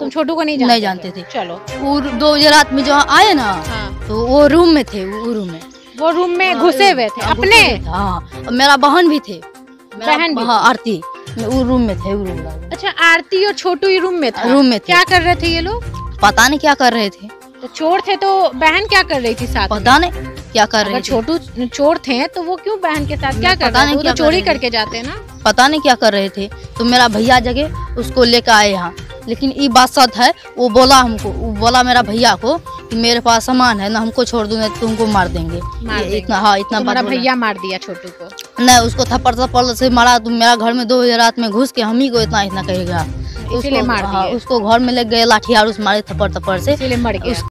तुम छोटू को नहीं जानते थे। चलो वो 2008 में जो आए ना तो वो रूम में थे, वो रूम में घुसे हुए थे अपने। हाँ, मेरा बहन भी थे, बहन आरती वो रूम में थे। अच्छा, आरती और छोटू ही रूम में थे। क्या कर रहे थे ये लोग? पता नहीं क्या कर रहे थे। तो चोर थे तो बहन क्या कर रही थी साथ? पता नहीं क्या कर रहे थे। छोटू चोर थे तो वो क्यों बहन के साथ क्या कर रहे थे? चोरी करके जाते हैं ना। पता नहीं क्या कर रहे थे। तो मेरा भैया जगे उसको लेकर आए यहाँ, लेकिन ये बात सच है, वो बोला हमको, वो बोला मेरा भैया को कि मेरे पास सामान है ना, हमको छोड़ दो नहीं तुमको मार देंगे। इतना बड़ा भैया मार दिया छोटू को? नहीं, उसको थप्पड़ से मारा। तुम मेरा घर में 2008 में घुस के हम ही को इतना कहेगा, उसको घर में ले गए लाठी और उस मारे थप्पड़ से।